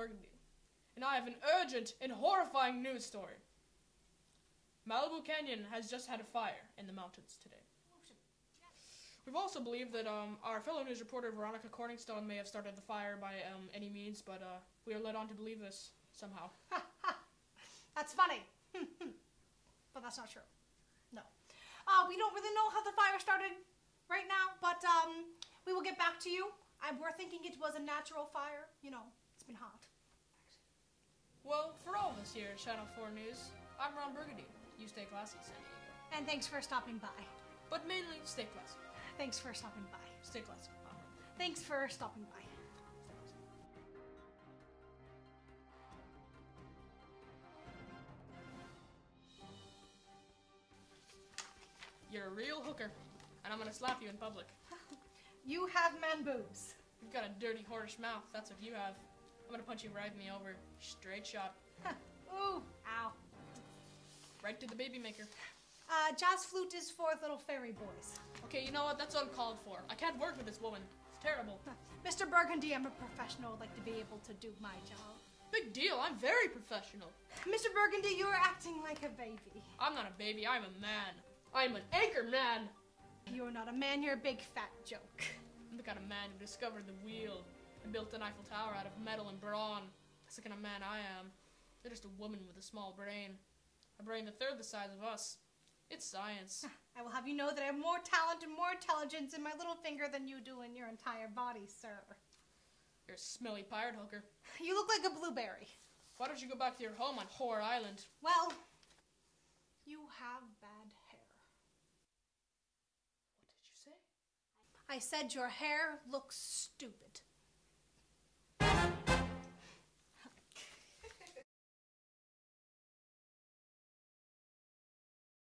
Burgundy, and I have an urgent and horrifying news story. Malibu Canyon has just had a fire in the mountains today. We've also believed that our fellow news reporter Veronica Corningstone may have started the fire by any means, but we are led on to believe this somehow. Ha ha! That's funny. But that's not true. No. We don't really know how the fire started right now, but we will get back to you. We're thinking it was a natural fire. You know, it's been hot. Well, for all of us here at Channel 4 News, I'm Ron Burgundy. You stay classy, San Diego. And thanks for stopping by. But mainly, stay classy. Thanks for stopping by. Stay classy. Thanks for stopping by. You're a real hooker, and I'm gonna slap you in public. You have man boobs. You've got a dirty, whorish mouth, that's what you have. I'm gonna punch you right in the over. Straight shot. Ooh, ow. Right to the baby maker. Jazz flute is for little fairy boys. Okay, you know what, that's uncalled for. I can't work with this woman. It's terrible. Mr. Burgundy, I'm a professional. I'd like to be able to do my job. Big deal, I'm very professional. Mr. Burgundy, you're acting like a baby. I'm not a baby, I'm a man. I'm an anchor man! You're not a man, you're a big fat joke. I'm the kind of man who discovered the wheel and built an Eiffel Tower out of metal and brawn. That's the kind of man I am. You're just a woman with a small brain. A brain a third the size of us. It's science. I will have you know that I have more talent and more intelligence in my little finger than you do in your entire body, sir. You're a smelly pirate hooker. You look like a blueberry. Why don't you go back to your home on Whore Island? Well, you have bad hair. I said your hair looks stupid.